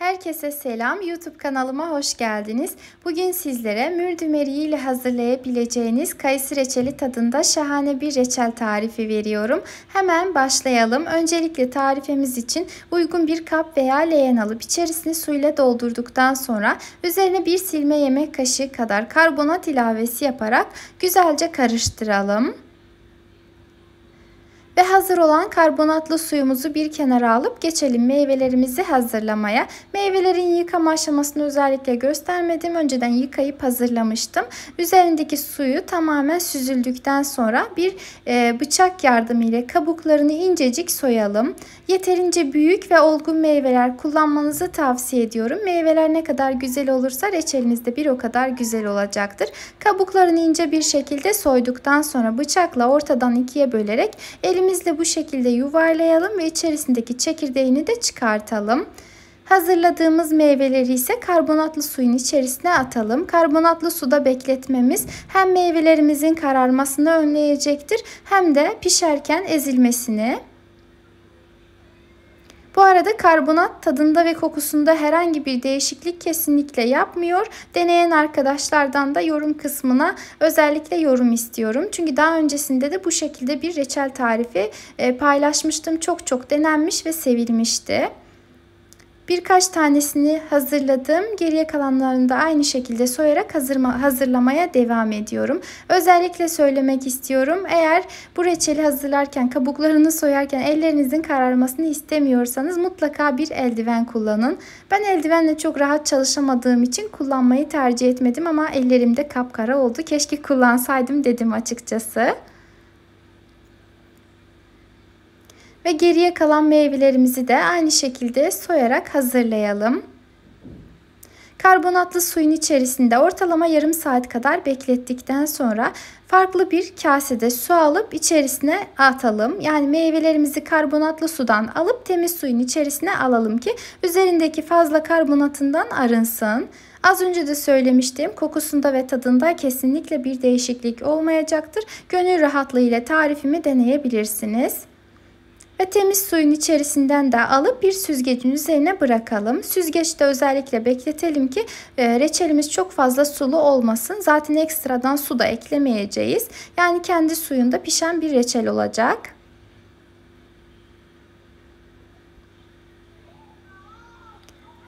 Herkese selam. YouTube kanalıma hoş geldiniz. Bugün sizlere mürdüm eriği ile hazırlayabileceğiniz kayısı reçeli tadında şahane bir reçel tarifi veriyorum. Hemen başlayalım. Öncelikle tarifimiz için uygun bir kap veya leğen alıp içerisini suyla doldurduktan sonra üzerine bir silme yemek kaşığı kadar karbonat ilavesi yaparak güzelce karıştıralım. Ve hazır olan karbonatlı suyumuzu bir kenara alıp geçelim meyvelerimizi hazırlamaya. Meyvelerin yıkama aşamasını özellikle göstermedim. Önceden yıkayıp hazırlamıştım. Üzerindeki suyu tamamen süzüldükten sonra bir bıçak yardımıyla kabuklarını incecik soyalım. Yeterince büyük ve olgun meyveler kullanmanızı tavsiye ediyorum. Meyveler ne kadar güzel olursa reçeliniz de bir o kadar güzel olacaktır. Kabuklarını ince bir şekilde soyduktan sonra bıçakla ortadan ikiye bölerek elimizle bu şekilde yuvarlayalım ve içerisindeki çekirdeğini de çıkartalım. Hazırladığımız meyveleri ise karbonatlı suyun içerisine atalım. Karbonatlı suda bekletmemiz hem meyvelerimizin kararmasını önleyecektir hem de pişerken ezilmesini. Bu arada karbonat tadında ve kokusunda herhangi bir değişiklik kesinlikle yapmıyor. Deneyen arkadaşlardan da yorum kısmına özellikle yorum istiyorum. Çünkü daha öncesinde de bu şekilde bir reçel tarifi paylaşmıştım. Çok denenmiş ve sevilmişti. Birkaç tanesini hazırladım. Geriye kalanlarını da aynı şekilde soyarak hazırlamaya devam ediyorum. Özellikle söylemek istiyorum. Eğer bu reçeli hazırlarken, kabuklarını soyarken ellerinizin kararmasını istemiyorsanız mutlaka bir eldiven kullanın. Ben eldivenle çok rahat çalışamadığım için kullanmayı tercih etmedim ama ellerimde kapkara oldu. Keşke kullansaydım dedim açıkçası. Ve geriye kalan meyvelerimizi de aynı şekilde soyarak hazırlayalım. Karbonatlı suyun içerisinde ortalama yarım saat kadar beklettikten sonra farklı bir kasede su alıp içerisine atalım. Yani meyvelerimizi karbonatlı sudan alıp temiz suyun içerisine alalım ki üzerindeki fazla karbonatından arınsın. Az önce de söylemiştim, kokusunda ve tadında kesinlikle bir değişiklik olmayacaktır. Gönül rahatlığıyla tarifimi deneyebilirsiniz. Ve temiz suyun içerisinden de alıp bir süzgecin üzerine bırakalım. Süzgeçte özellikle bekletelim ki reçelimiz çok fazla sulu olmasın. Zaten ekstradan su da eklemeyeceğiz. Yani kendi suyunda pişen bir reçel olacak.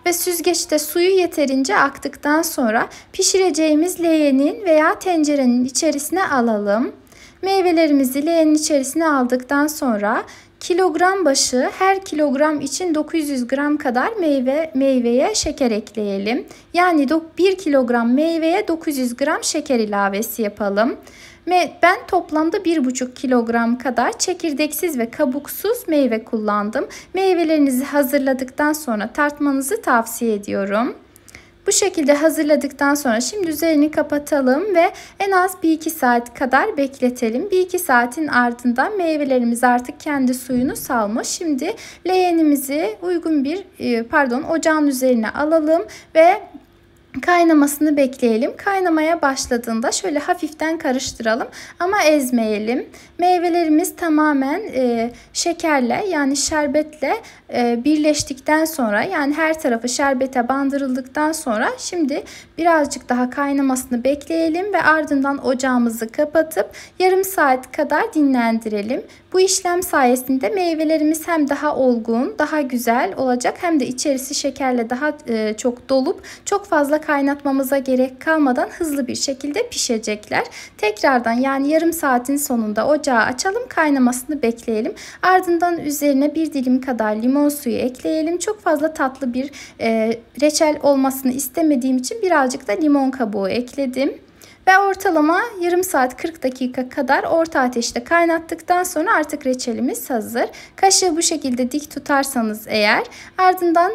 Ve süzgeçte suyu yeterince aktıktan sonra pişireceğimiz leğenin veya tencerenin içerisine alalım. Meyvelerimizi leğenin içerisine aldıktan sonra kilogram başı her kilogram için 900 gram kadar meyveye şeker ekleyelim. Yani 1 kilogram meyveye 900 gram şeker ilavesi yapalım. Ben toplamda 1,5 kilogram kadar çekirdeksiz ve kabuksuz meyve kullandım. Meyvelerinizi hazırladıktan sonra tartmanızı tavsiye ediyorum. Bu şekilde hazırladıktan sonra şimdi üzerini kapatalım ve en az 1-2 saat kadar bekletelim. 1-2 saatin ardından meyvelerimiz artık kendi suyunu salmış. Şimdi leğenimizi uygun bir ocağın üzerine alalım ve kaynamasını bekleyelim. Kaynamaya başladığında şöyle hafiften karıştıralım ama ezmeyelim. Meyvelerimiz tamamen şekerle yani şerbetle birleştikten sonra yani her tarafı şerbete bandırıldıktan sonra şimdi birazcık daha kaynamasını bekleyelim ve ardından ocağımızı kapatıp yarım saat kadar dinlendirelim. Bu işlem sayesinde meyvelerimiz hem daha olgun, daha güzel olacak hem de içerisi şekerle daha çok dolup çok fazla kaynatmamıza gerek kalmadan hızlı bir şekilde pişecekler. Tekrardan yani yarım saatin sonunda ocağı açalım, kaynamasını bekleyelim. Ardından üzerine bir dilim kadar limon suyu ekleyelim. Çok fazla tatlı bir reçel olmasını istemediğim için birazcık da limon kabuğu ekledim. Ve ortalama yarım saat 40 dakika kadar orta ateşte kaynattıktan sonra artık reçelimiz hazır. Kaşığı bu şekilde dik tutarsanız eğer ardından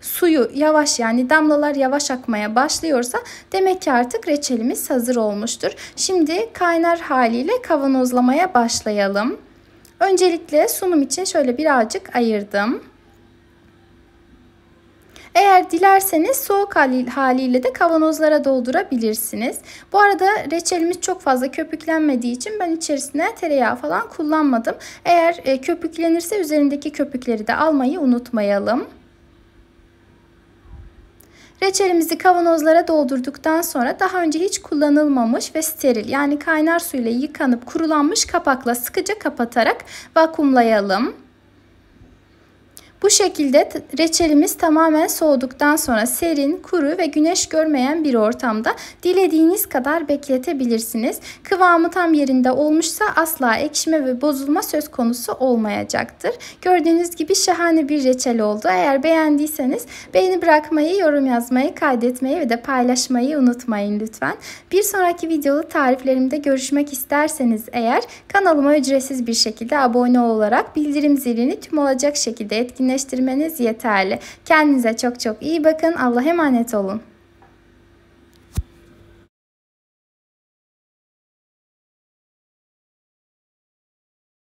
suyu yavaş yani damlalar yavaş akmaya başlıyorsa demek ki artık reçelimiz hazır olmuştur. Şimdi kaynar haliyle kavanozlamaya başlayalım. Öncelikle sunum için şöyle birazcık ayırdım. Eğer dilerseniz soğuk haliyle de kavanozlara doldurabilirsiniz. Bu arada reçelimiz çok fazla köpüklenmediği için ben içerisine tereyağı falan kullanmadım. Eğer köpüklenirse üzerindeki köpükleri de almayı unutmayalım. Reçelimizi kavanozlara doldurduktan sonra daha önce hiç kullanılmamış ve steril, yani kaynar suyla yıkanıp kurulanmış kapakla sıkıca kapatarak vakumlayalım. Bu şekilde reçelimiz tamamen soğuduktan sonra serin, kuru ve güneş görmeyen bir ortamda dilediğiniz kadar bekletebilirsiniz. Kıvamı tam yerinde olmuşsa asla ekşime ve bozulma söz konusu olmayacaktır. Gördüğünüz gibi şahane bir reçel oldu. Eğer beğendiyseniz beğeni bırakmayı, yorum yazmayı, kaydetmeyi ve de paylaşmayı unutmayın lütfen. Bir sonraki videolu tariflerimde görüşmek isterseniz eğer kanalıma ücretsiz bir şekilde abone olarak bildirim zilini tüm olacak şekilde etkileştirin. Yeterli. Kendinize çok çok iyi bakın. Allah'a emanet olun.